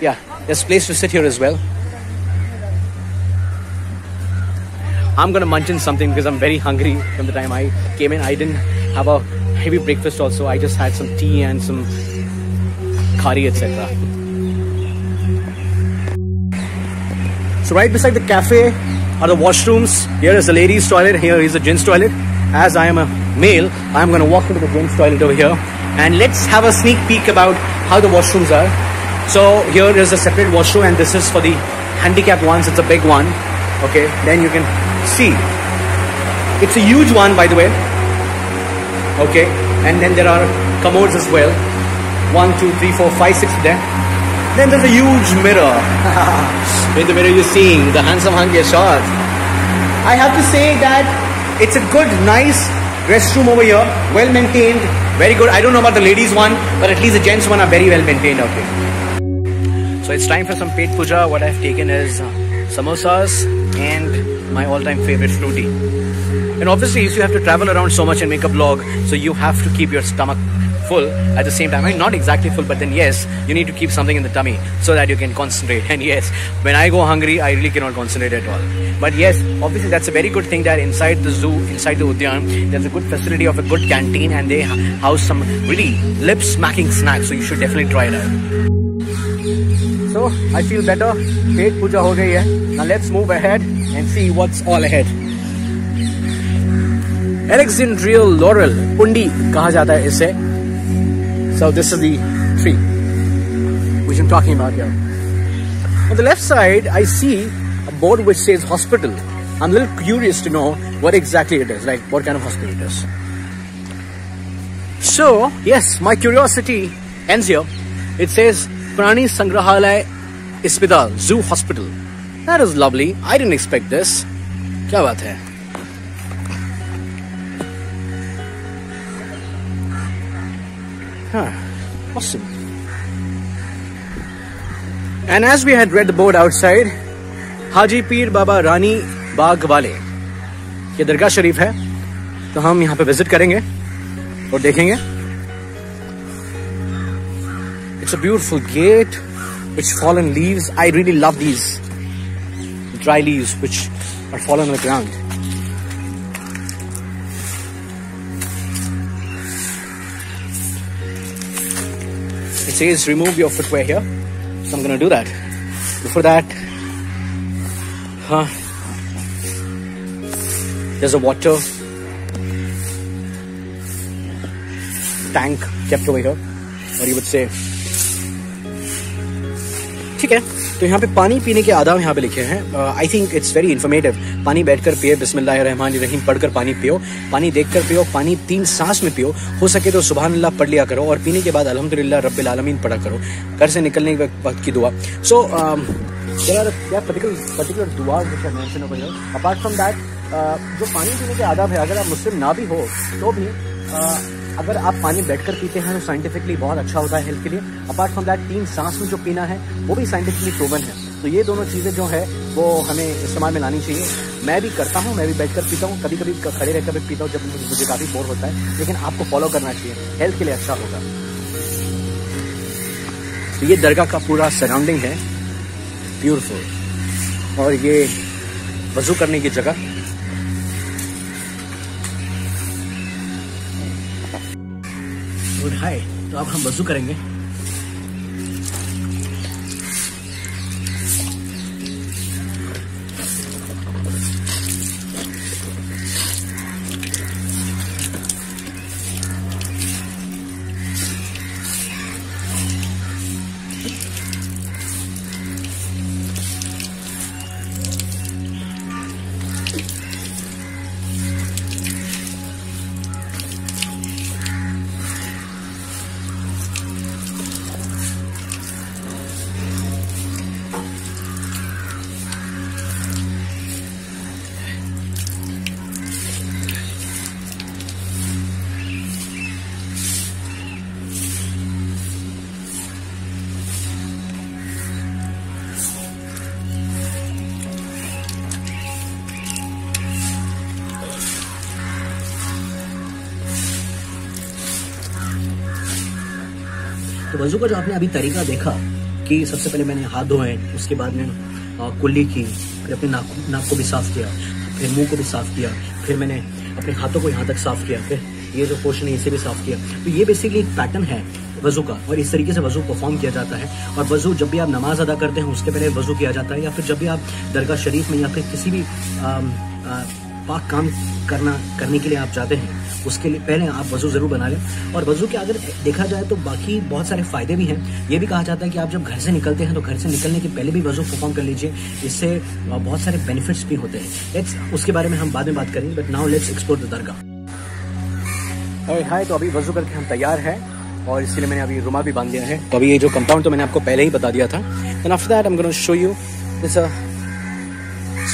Yeah, there's a place to sit here as well. I'm gonna munch in something because I'm very hungry. From the time I came in, I didn't have a heavy breakfast also. I just had some tea and some curry, etc. So right beside the cafe are the washrooms. Here is the ladies' toilet, here is the gents' toilet. As I am a male, I'm gonna walk into the gents' toilet over here. And let's have a sneak peek about how the washrooms are. So here is a separate washroom, and this is for the handicapped ones. It's a big one. Okay, then you can see. It's a huge one, by the way. Okay, and then there are commodes as well. 1, 2, 3, 4, 5, 6 there. Then there's a huge mirror. In the mirror you're seeing the handsome hungry Irshaad. I have to say that it's a good, nice restroom over here. Well maintained. Very good. I don't know about the ladies one, but at least the gents one are very well maintained. Okay. So it's time for some pet puja. What I've taken is samosas and my all-time favorite fruity. And obviously, if you have to travel around so much and make a vlog, so you have to keep your stomach full at the same time. I mean, not exactly full, but then yes, you need to keep something in the tummy so that you can concentrate. And yes, when I go hungry, I really cannot concentrate at all. But yes, obviously that's a very good thing that inside the zoo, inside the Udyan, there's a good facility of a good canteen, and they house some really lip-smacking snacks, so you should definitely try it out. So, I feel better. Pet puja ho gayi hai. Now let's move ahead and see what's all ahead. Alexandrial laurel, pundi kaha jata hai isse. So this is the tree which I'm talking about here. On the left side, I see a board which says hospital. I'm a little curious to know what exactly it is, like what kind of hospital it is. So, yes, my curiosity ends here. It says Prani Sangrahalay Ispidal, Zoo Hospital. That is lovely. I didn't expect this. Kya baat hai? Huh. Awesome. And as we had read the board outside, Haji Pir Baba Rani Bag wale. ये दरगाह शरीफ है, तो हम यहाँ पे visit करेंगे और देखेंगे. It's a beautiful gate, which fallen leaves. I really love these dry leaves which are fallen on the ground. It says remove your footwear here, so I'm gonna do that. Before that, there's a water tank kept over here, or you would say. ठीक है, तो यहाँ पे पानी पीने के आदाब यहाँ पे लिखे हैं. I think it's very informative. पानी बैठकर पिए, बिस्मिल्लाहिर्रहमानिर्रहीम पढ़कर पानी पियो, पानी देखकर पियो, पानी 3 सांस में पियो, हो सके तो सुभानअल्लाह पढ़ लिया करो, और पीने के बाद अल्हम्दुलिल्लाह रब्बिल आलमीन पढ़ा करो. घर से निकलने के वक्त की दुआ. So there are particular duas which are mentioned over here. Apart from that, जो पानी पीने के आदाब है, अगर आप मुस्लिम ना भी हो तो भी अगर आप पानी बैठकर पीते हैं तो साइंटिफिकली बहुत अच्छा होता है हेल्थ के लिए. अपार्ट फ्रॉम दैट, 3 सांस में जो पीना है वो भी साइंटिफिकली प्रूवन है. तो ये दोनों चीज़ें जो है वो हमें इस्तेमाल में लानी चाहिए. मैं भी करता हूँ, मैं भी बैठकर पीता हूँ, कभी कभी खड़े रहकर भी पीता हूँ जब मुझे काफ़ी बोर होता है, लेकिन आपको फॉलो करना चाहिए, हेल्थ के लिए अच्छा होगा. तो ये दरगाह का पूरा सराउंडिंग है, ब्यूटिफुल. और ये वजू करने की जगह. गुड हाय, तो अब हम वजू करेंगे. वजू का जो आपने अभी तरीका देखा कि सबसे पहले मैंने हाथ धोए, उसके बाद मैंने कुल्ली की, फिर अपने नाक को भी साफ किया, फिर मुंह को भी साफ किया, फिर मैंने अपने हाथों को यहाँ तक साफ किया, फिर ये जो पोर्शन है इसे भी साफ किया। तो ये बेसिकली एक पैटर्न है वज़ू का, और इस तरीके से वज़ू परफॉर्म किया जाता है। और वज़ू जब भी आप नमाज अदा करते हैं उसके पहले वज़ू किया जाता है, या फिर जब भी आप दरगाह शरीफ में या फिर किसी भी पाक काम करने के लिए आप जाते हैं उसके लिए पहले आप वज़ू ज़रूर बना लें। और वज़ू के अगर देखा जाए तो बाकी बहुत सारे फ़ायदे भी हैं। ये भी कहा जाता है कि आप जब घर से निकलते हैं तो घर से निकलने के पहले भी वज़ू परफॉर्म कर लीजिए, इससे बहुत सारे बेनिफिट्स भी होते हैं। लेट्स उसके बारे में हम बाद में बात करेंगे, but now let's explore the dargah. Hi, तो अभी वज़ू करके हम तैयार हैं और इसलिए मैंने अभी रुमाल भी बांध लिया है। तो अभी ये जो कंपाउंड तो मैंने आपको पहले ही बता दिया था। And after that I am gonna show you this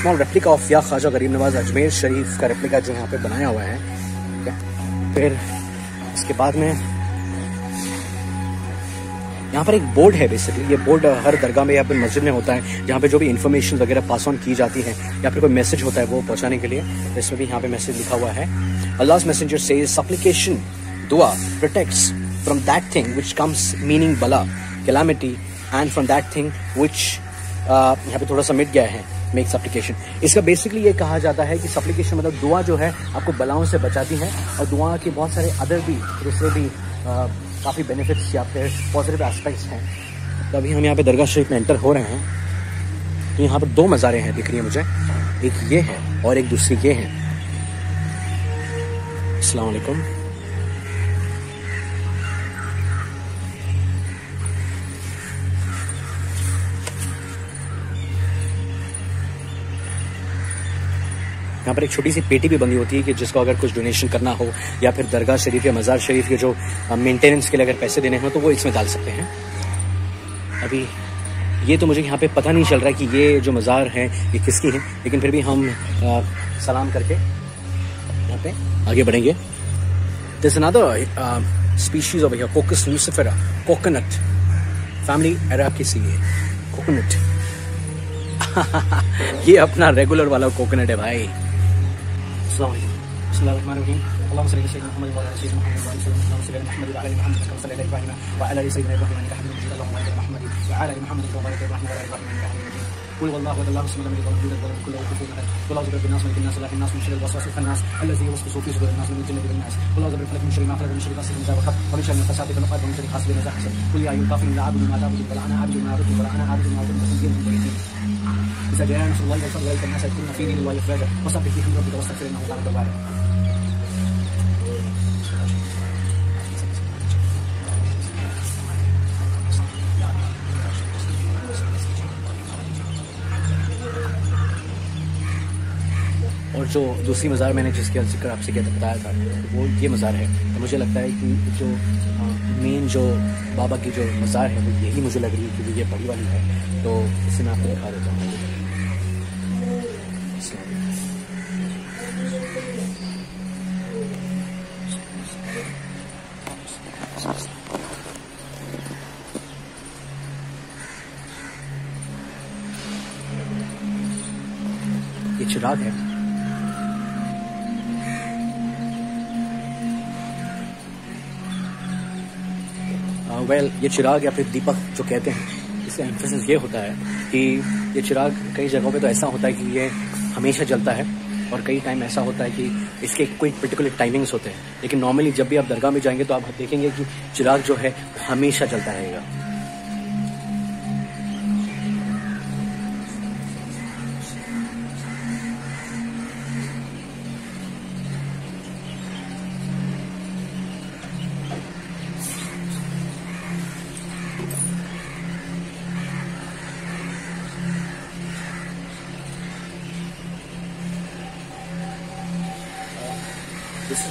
small replica of या ख्वाजा गरीब नवाज अजमेर शरीफ का रेप्लिका जो यहाँ पे बनाया हुआ है। ठीक है, फिर इसके बाद में यहाँ पर एक बोर्ड है। बेसिकली ये बोर्ड हर दरगाह में या फिर मस्जिद में होता है, जहाँ पे जो भी इन्फॉर्मेशन वगैरह पास ऑन की जाती है या फिर कोई मैसेज होता है वो पहुँचाने के लिए। इसमें भी यहाँ पे मैसेज लिखा हुआ है, अल्लाह's messenger says supplication दुआ protects from that thing which comes meaning bala calamity and from that thing which यहाँ पे थोड़ा सा मिट गया है make supplication। इसका बेसिकली ये कहा जाता है कि supplication मतलब दुआ जो है आपको बलाओं से बचाती है, और दुआ के बहुत सारे अदर भी दूसरे भी काफ़ी बेनिफिट्स या फिर पॉजिटिव एस्पेक्ट्स हैं। तो अभी हम यहाँ पे दरगाह शरीफ में एंटर हो रहे हैं। तो यहाँ पर दो मज़ारे हैं दिख रही है मुझे, एक ये है और एक दूसरी ये है। अस्सलाम वालेकुम। यहाँ पर एक छोटी सी पेटी भी बंधी होती है कि जिसको अगर कुछ डोनेशन करना हो या फिर दरगाह शरीफ या मज़ार शरीफ के जो मेंटेनेंस के लिए अगर पैसे देने हो तो वो इसमें डाल सकते हैं। अभी ये तो मुझे यहाँ पे पता नहीं चल रहा है कि ये जो मज़ार है ये किसकी है, लेकिन फिर भी हम सलाम करके यहाँ पे आगे बढ़ेंगे। There's another species over here, Cocus lucifer, coconut family Araceaceae है, coconut। ये अपना रेगुलर वाला कोकोनट है भाई। إذا جاءنا الله يغفر لك الناس كنا في دين الله يفرج وصبر في حمد ربك واستغفر إنه كان توابا और जो दूसरी मज़ार मैंने जिसके जिक्र आपसे क्या बताया था वो ये मज़ार है। तो मुझे लगता है कि जो मेन जो बाबा की जो मज़ार है वो यही मुझे लग रही है क्योंकि ये बड़ी वाली है। तो इसे मैं आपको दिखा देता हूँ। ये चिराग है। वेल, ये चिराग या फिर दीपक जो कहते हैं, इसका एम्फेसिस ये होता है कि ये चिराग कई जगहों पे तो ऐसा होता है कि ये हमेशा जलता है, और कई टाइम ऐसा होता है कि इसके कोई पर्टिकुलर टाइमिंग्स होते हैं। लेकिन नॉर्मली जब भी आप दरगाह में जाएंगे तो आप देखेंगे कि चिराग जो है हमेशा जलता रहेगा।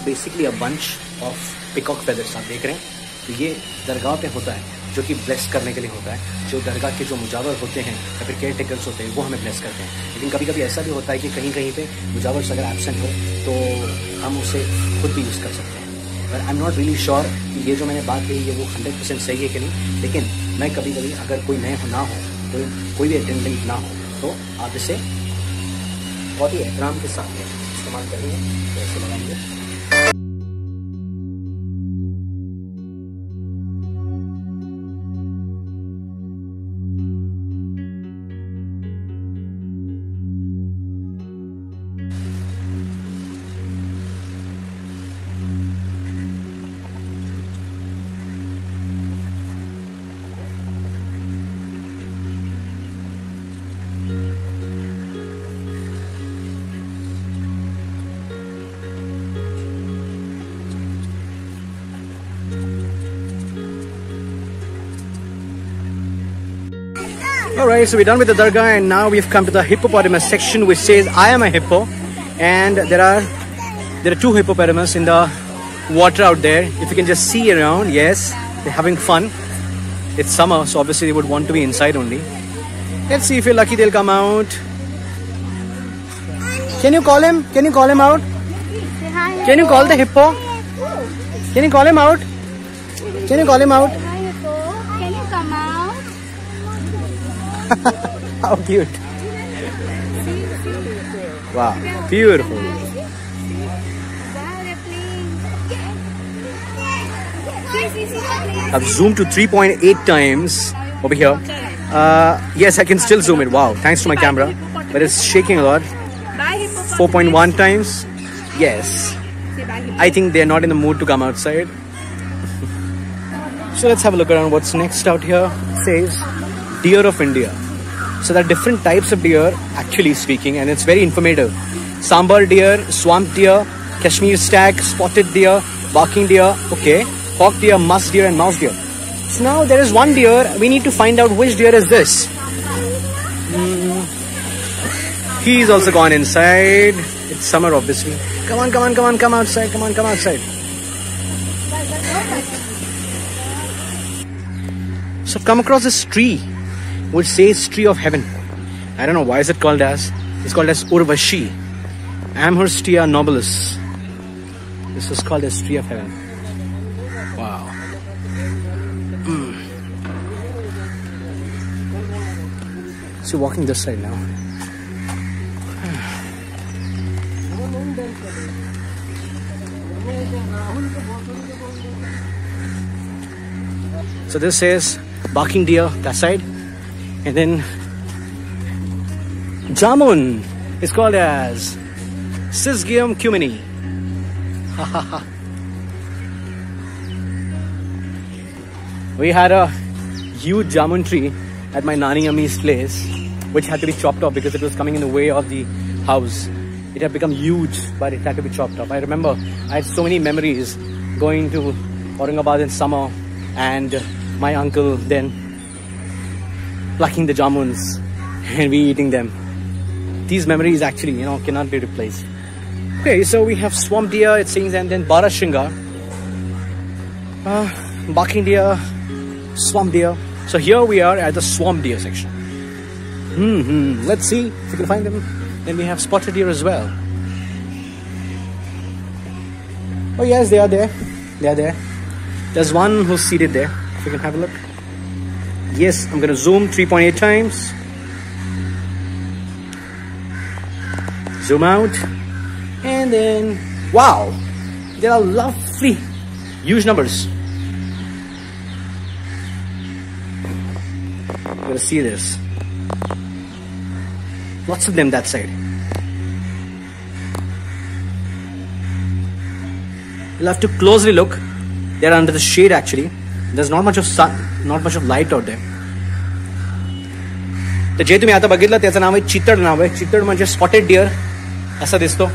Basically a bunch of peacock feathers आप देख रहे हैं। तो ये दरगाह पे होता है जो कि ब्लेस करने के लिए होता है। जो दरगाह के जो मुजावर होते हैं या फिर केयर टेकर्स होते हैं वो हमें ब्लेस करते हैं, लेकिन कभी कभी ऐसा भी होता है कि कहीं कहीं पे मुजावर अगर एब्सेंट हो तो हम उसे खुद भी यूज़ कर सकते हैं। पर I am not really sure कि ये जो मैंने बात कही है वो 100% सही है कि नहीं, लेकिन मैं कभी कभी अगर कोई नए ना हो, कोई भी अटेंडेंट ना हो, तो आप इसे बहुत ही एहतराम के साथ इस्तेमाल करेंगे, पैसे लगाएंगे। Alright, so we're done with the Dargah and now we've come to the hippopotamus section, which says I am a hippo, and there are two hippopotamus in the water out there. If you can just see around, yes, they're having fun. It's summer, so obviously they would want to be inside only. Let's see if you're lucky they'll come out. Can you call him? Can you call him out? Can you call the hippo? Can you call him out? Can you call him out? Can you come out? How cute. Wow, beautiful. I've zoomed to 3.8 times over here. Yes, I can still zoom in. Wow, thanks to my camera. But it's shaking a lot. 4.1 times. Yes. I think they're not in the mood to come outside. So let's have a look around what's next out here. It says deer of India. So there are different types of deer, actually speaking, and it's very informative. Sambar deer, swamp deer, Kashmir stag, spotted deer, barking deer, okay, hawk deer, musk deer and mouse deer. So now there is one deer. We need to find out which deer is this. He's also gone inside. It's summer, obviously. Come on, come on, come on, come outside. Come on, come outside. So I've come across this tree, which says tree of heaven. I don't know why is it called as. It's called as Urvashi. Amherstia nobilis. This is called as tree of heaven. Wow. So walking this side now. So this says barking deer, that side. And then Jamun is called as Syzygium cumini. We had a huge Jamun tree at my Nani Ammi's place, which had to be chopped off because it was coming in the way of the house. It had become huge, but it had to be chopped up. I remember I had so many memories going to Aurangabad in summer and my uncle then plucking the jamuns and we eating them. These memories actually, you know, cannot be replaced. Okay, so we have swamp deer, it sings, and then Barashinga, barking deer, swamp deer. So here we are at the swamp deer section. Let's see if we can find them. Then we have spotted deer as well. Oh yes, they are there. They are there. There's one who's seated there. If you can have a look. Yes, I'm going to zoom 3.8 times. Zoom out. And then, wow! There are lovely, huge numbers. I'm going to see this. Lots of them that side. You'll have to closely look. They're under the shade actually. There's not much of sun, not much of light out there. The je tumhi ata bagidla tyacha naav hai chitad naav hai. Chitad manje spotted deer asa disto.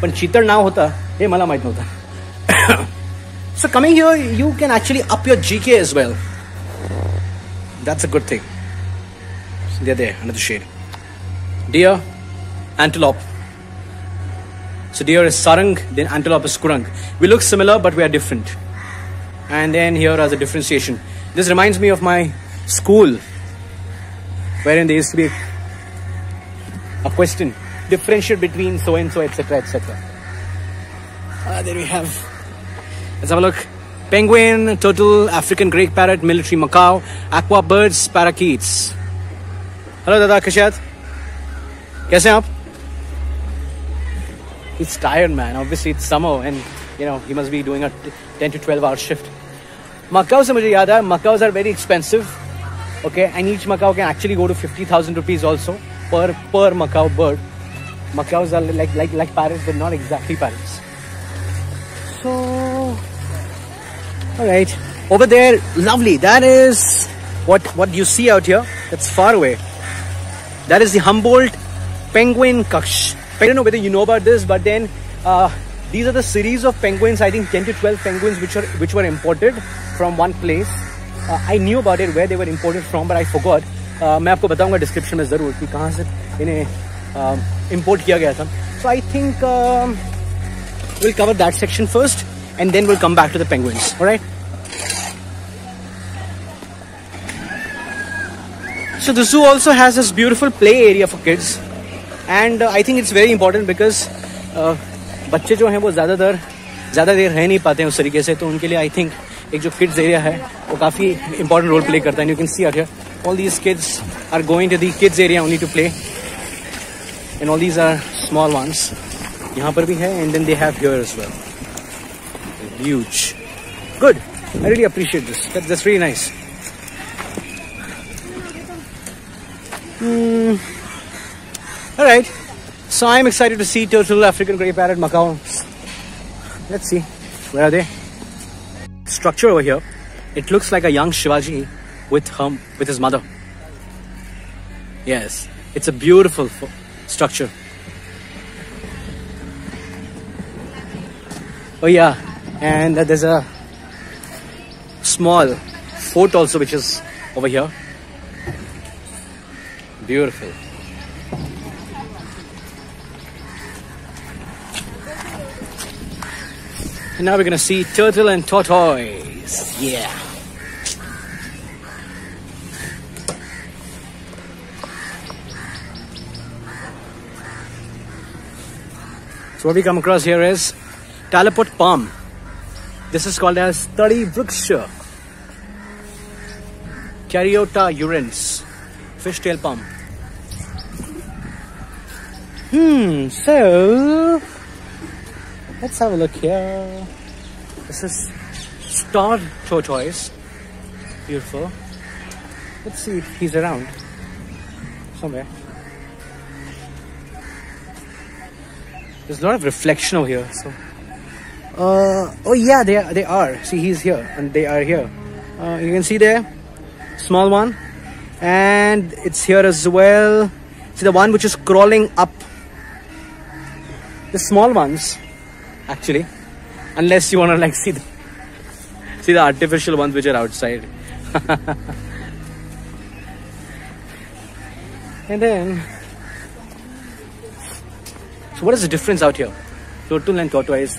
Pan chitad naav hota he mala mahit navhota. So coming here you can actually up your GK as well. That's a good thing. So they're there under the shade. Deer, antelope. So deer is sarang, then antelope is kurang. We look similar but we are different. And then here are the differentiation. This reminds me of my school, wherein there used to be a question. Differentiate between so and so, etc, etc. There we have. Let's have a look. Penguin, turtle, African grey parrot, military macaw, aqua birds, parakeets. Hello Dada, Irshaad. Kaise hain aap? He's tired, man. Obviously, it's summer and, you know, he must be doing a 10 to 12 hour shift. Macaws, I remember, macaws are very expensive. Okay, and each macaw can actually go to 50,000 rupees also per macaw bird. Macaws are like parrots, but not exactly parrots. So, all right. Over there, lovely. That is what you see out here. That's far away. That is the Humboldt penguin kaksh. I don't know whether you know about this, but then these are the series of penguins, I think 10 to 12 penguins which were imported from one place. I knew about it, where they were imported from, but I forgot. मैं आपको बताऊंगा description में ज़रूर कि कहाँ से इन्हें import किया गया था। So I think will cover that section first and then will come back to the penguins, alright? So the zoo also has this beautiful play area for kids, and I think it's very important because बच्चे जो हैं वो ज़्यादा देर रह नहीं पाते हैं उस तरीके से, तो उनके लिए I think एक जो kids area है वो काफ़ी important role play करता है। And you can see out here all these kids are going to the kids area only to play, and all these are small ones. यहाँ पर भी है, and then they have here as well. Huge, good. I really appreciate this. That's really nice. All right, so I'm excited to see turtle, African grey parrot, macaw. Let's see, where are they? Structure over here. It looks like a young Shivaji with his mother. Yes, it's a beautiful structure. Oh yeah, and there's a small fort also which is over here. Beautiful. And now we're going to see turtle and tortoise. Yeah. So what we come across here is talipot palm. This is called as tadi vriksha. Caryota urens. Fishtail palm. So let's have a look here. This is star tortoise. Beautiful. Let's see if he's around somewhere. There's a lot of reflection over here. So, oh yeah, they are. See, he's here and they are here. You can see there, small one, and it's here as well. See the one which is crawling up. The small ones, actually, unless you want to like see the artificial ones which are outside. And then, so what is the difference out here? Turtle and tortoise.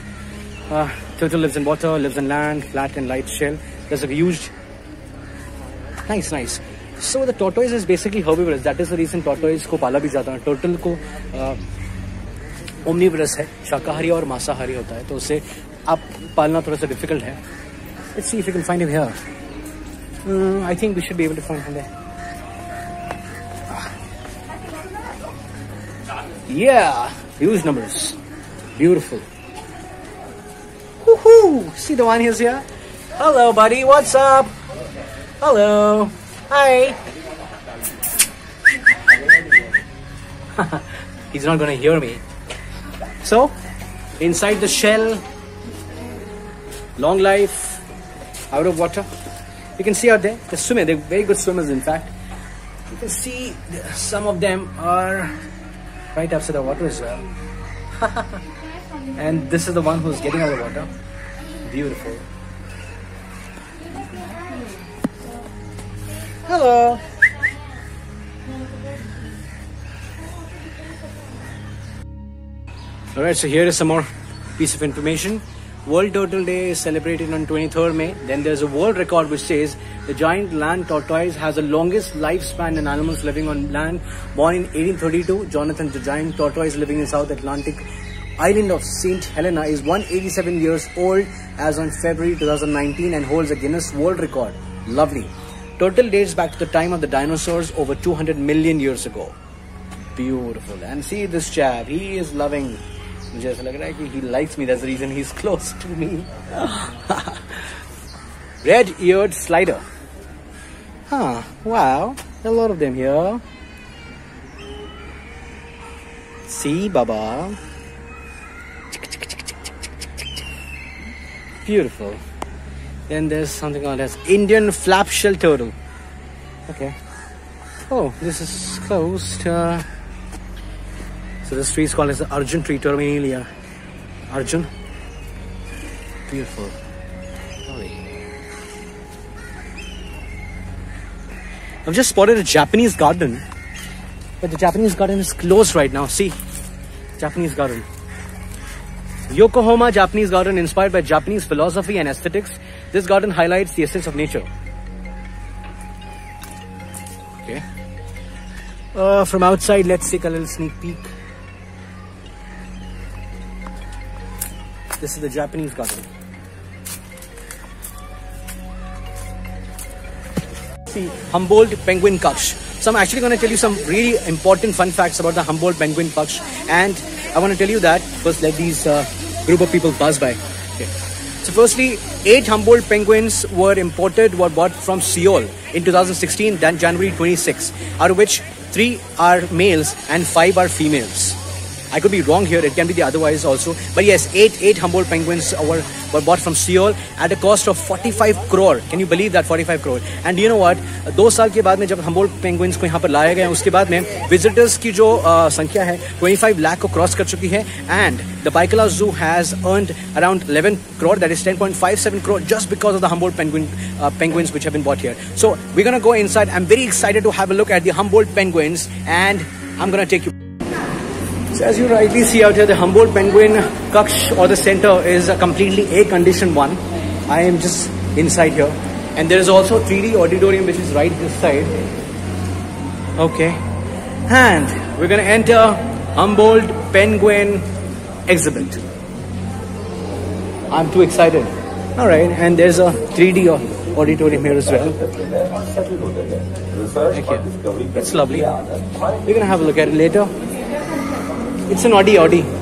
Turtle lives in water, lives on land, flat and light shell. There's a huge, nice. So the tortoise is basically herbivorous. That is the reason tortoise को पाला भी जाता है. Turtle को omnivorous है, शाकाहारी और मांसाहारी होता है, तो उसे आप पालना थोड़ा सा डिफिकल्ट है. Let's see if we can find him here. I think we should be able to find him there. Yeah, huge numbers, beautiful. Woohoo! See the one who's here. Hello, buddy. What's up? Hello. Hi. He's not gonna hear me. So, inside the shell, long life, out of water. You can see out there, they're swimming. They're very good swimmers, in fact. You can see some of them are right outside the water as well. And this is the one who's getting out of the water. Beautiful. Hello. Alright, so here is some more piece of information. World Turtle Day is celebrated on 23rd May. Then there's a world record which says the giant land tortoise has the longest lifespan in animals living on land. Born in 1832, Jonathan the giant tortoise living in South Atlantic island of St. Helena is 187 years old as on February 2019 and holds a Guinness World Record. Lovely. Turtle dates back to the time of the dinosaurs over 200 million years ago. Beautiful. And see this chap, he is loving. मुझे ऐसा लग रहा है कि he likes me. That's the reason he's close to me. Red-eared slider. Huh. Wow. A lot of them here. See, Baba. Beautiful. Then there's something called as Indian flap-shell turtle. Okay. Oh, this is closed. So this tree is called as the Arjun tree, Terminalia Arjun. Beautiful. I've just spotted a Japanese garden, but the Japanese garden is closed right now. See, Japanese garden. Yokohama Japanese Garden, inspired by Japanese philosophy and aesthetics. This garden highlights the essence of nature. Okay. From outside, let's take a little sneak peek. This is the Japanese garden. See, Humboldt penguin Kaksh. So I'm actually going to tell you some really important fun facts about the Humboldt penguin Kaksh, and I want to tell you that. First, let these group of people pass by. Okay. So firstly, 8 Humboldt penguins were bought from Seoul in 2016, then January 26, out of which 3 are males and 5 are females. I could be wrong here, it can be the otherwise also. But yes, 8 Humboldt penguins were bought from Seoul at a cost of 45 crore. Can you believe that? 45 crore. And you know what? 2 साल के बाद में जब Humboldt penguins को यहाँ पर लाया गया, उसके बाद में visitors की जो संख्या है 25 लाख को क्रॉस कर चुकी है. And the Baikala Zoo has earned around 11 crore, that is 10.57 crore, just because of the Humboldt penguins which have been bought here. So we're gonna go inside. I'm very excited to have a look at the Humboldt penguins, and I'm gonna take you. So as you rightly see out here, the Humboldt penguin Kaksh, or the center, is a completely air-conditioned one. I am just inside here, and there is also 3D auditorium which is right this side. Okay, and we're gonna enter Humboldt penguin exhibit. I'm too excited. All right, and there's a 3D auditorium here as well. Okay, that's lovely. We're gonna have a look at it later. It's an Audi.